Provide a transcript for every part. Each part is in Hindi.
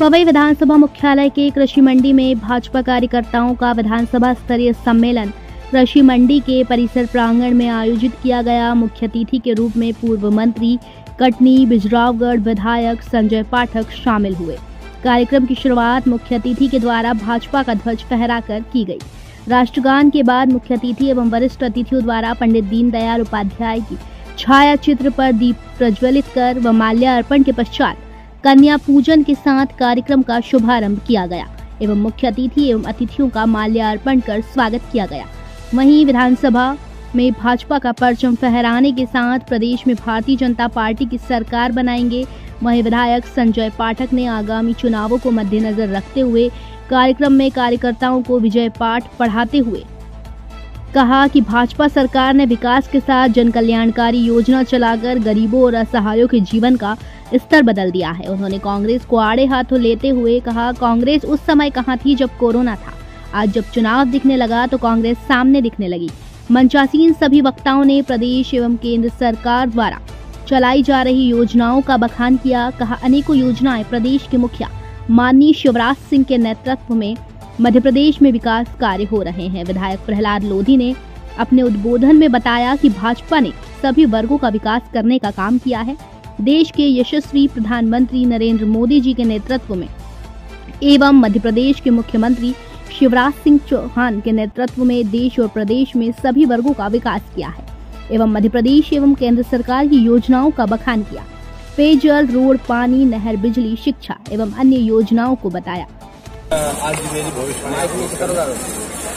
पवई विधानसभा मुख्यालय के कृषि मंडी में भाजपा कार्यकर्ताओं का विधानसभा स्तरीय सम्मेलन कृषि मंडी के परिसर प्रांगण में आयोजित किया गया। मुख्य अतिथि के रूप में पूर्व मंत्री कटनी बिजरावगढ़ विधायक संजय पाठक शामिल हुए। कार्यक्रम की शुरुआत मुख्य अतिथि के द्वारा भाजपा का ध्वज फहराकर की गई। राष्ट्रगान के बाद मुख्य अतिथि एवं वरिष्ठ अतिथियों द्वारा पंडित दीनदयाल उपाध्याय की छाया चित्र पर दीप प्रज्वलित कर व माल्यार्पण के पश्चात कन्या पूजन के साथ कार्यक्रम का शुभारंभ किया गया एवं मुख्य अतिथि एवं अतिथियों का माल्यार्पण कर स्वागत किया गया। वहीं विधानसभा में भाजपा का परचम फहराने के साथ प्रदेश में भारतीय जनता पार्टी की सरकार बनाएंगे। वहीं विधायक संजय पाठक ने आगामी चुनावों को मद्देनजर रखते हुए कार्यक्रम में कार्यकर्ताओं को विजय पाठ पढ़ाते हुए कहा कि भाजपा सरकार ने विकास के साथ जन कल्याणकारी योजना चलाकर गरीबों और असहायों के जीवन का स्तर बदल दिया है। उन्होंने कांग्रेस को आड़े हाथों लेते हुए कहा, कांग्रेस उस समय कहां थी जब कोरोना था, आज जब चुनाव दिखने लगा तो कांग्रेस सामने दिखने लगी। मंचासीन सभी वक्ताओं ने प्रदेश एवं केंद्र सरकार द्वारा चलाई जा रही योजनाओं का बखान किया। कहा, अनेकों योजनाएं प्रदेश के मुखिया माननीय शिवराज सिंह के नेतृत्व में मध्य प्रदेश में विकास कार्य हो रहे हैं। विधायक प्रहलाद लोधी ने अपने उद्बोधन में बताया कि भाजपा ने सभी वर्गों का विकास करने का काम किया है। देश के यशस्वी प्रधानमंत्री नरेंद्र मोदी जी के नेतृत्व में एवं मध्य प्रदेश के मुख्यमंत्री शिवराज सिंह चौहान के नेतृत्व में देश और प्रदेश में सभी वर्गों का विकास किया है एवं मध्य प्रदेश एवं केंद्र सरकार की योजनाओं का बखान किया। पेयजल, रोड, पानी, नहर, बिजली, शिक्षा एवं अन्य योजनाओं को बताया। आज मेरी भविष्यवाणी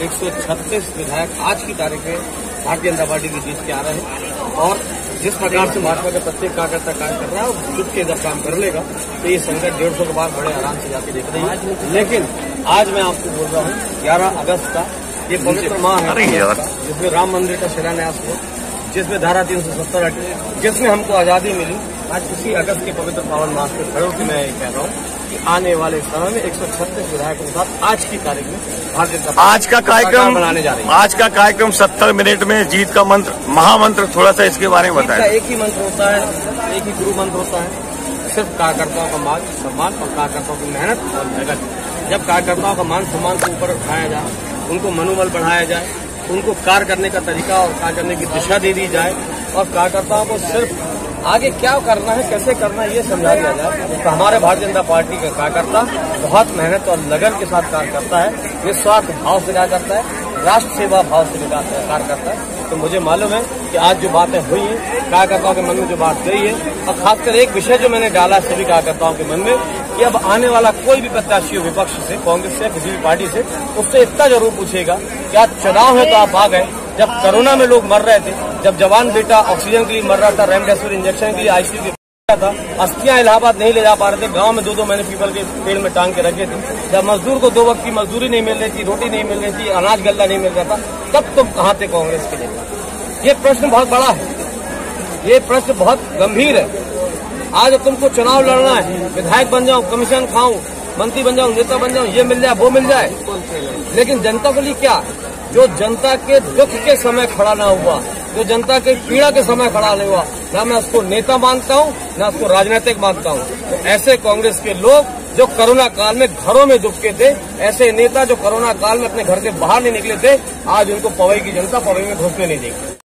136 विधायक आज की तारीख में भारतीय जनता पार्टी की जीत के आ रहे हैं और जिस प्रकार से भाजपा का प्रत्येक कार्यकर्ता कार्य कर रहा है और जुट के जब काम कर लेगा तो ये संकट 150 के बाद बड़े आराम से जाके देख रही है। लेकिन आज मैं आपको बोल रहा हूँ 11 अगस्त का ये पवित्र माह है जिसमें राम मंदिर का शिलान्यास हुआ, जिसमें धारा 370 हटी, जिसमें हमको आजादी मिली। आज उसी अगस्त के पवित्र पावन मास के खड़े होकर मैं ये कह रहा हूँ कि आने वाले समय में 136 विधायकों के साथ आज की तारीख में भारतीय जनता आज का कार्यक्रम 70 मिनट में जीत का मंत्र, महामंत्र थोड़ा सा इसके बारे में बताएं। एक ही मंत्र होता है, एक ही गुरु मंत्र होता है, सिर्फ कार्यकर्ताओं का मान सम्मान और कार्यकर्ताओं की मेहनत और भगत। जब कार्यकर्ताओं का मान सम्मान को ऊपर उठाया जाए, उनको मनोबल बढ़ाया जाए, उनको कार्य करने का तरीका और कार्य करने की दिशा दे दी जाए और कार्यकर्ताओं को सिर्फ आगे क्या करना है, कैसे करना है, ये समझा दिया जाए तो हमारे भारतीय जनता पार्टी का कार्यकर्ता बहुत मेहनत और लगन के साथ कार्य करता है, निस्वार्थ भाव से कार्य करता है, राष्ट्र सेवा भाव से कार्य करता है। तो मुझे मालूम है कि आज जो बातें हुई है, कार्यकर्ताओं के मन में जो बात गई है और खासकर एक विषय जो मैंने डाला सभी कार्यकर्ताओं के मन में कि अब आने वाला कोई भी प्रत्याशी हो, विपक्ष से, कांग्रेस से, किसी भी पार्टी से, उससे इतना जरूर पूछेगा कि आज चुनाव है तो आप आ गए, जब कोरोना में लोग मर रहे थे, जब जवान बेटा ऑक्सीजन के लिए मर रहा था, रेमडेसिविर इंजेक्शन के लिए आईसीयू के था, अस्थियां इलाहाबाद नहीं ले जा पा रहे थे, गांव में 2-2 महीने पीपल के पेड़ में टांग के रखे थे, जब मजदूर को 2 वक्त की मजदूरी नहीं मिल रही थी, रोटी नहीं मिल रही थी, अनाज गल्ला नहीं मिल रहा था, तब तुम कहां थे कांग्रेस के लिए? ये प्रश्न बहुत बड़ा है, ये प्रश्न बहुत गंभीर है। आज तुमको चुनाव लड़ना है, विधायक बन जाओ, कमीशन खाऊं, मंत्री बन जाऊं, नेता बन जाऊं, ये मिल जाए, वो मिल जाए, लेकिन जनता के लिए क्या? जो जनता के दुख के समय खड़ा ना हुआ, जो जनता के पीड़ा के समय खड़ा नहीं हुआ, ना मैं उसको नेता मानता हूँ, ना उसको राजनीतिक मानता हूँ। तो ऐसे कांग्रेस के लोग जो कोरोना काल में घरों में दुबके थे, ऐसे नेता जो कोरोना काल में अपने घर से बाहर नहीं निकले थे, आज उनको पवई की जनता पवई में घुसने नहीं देगी।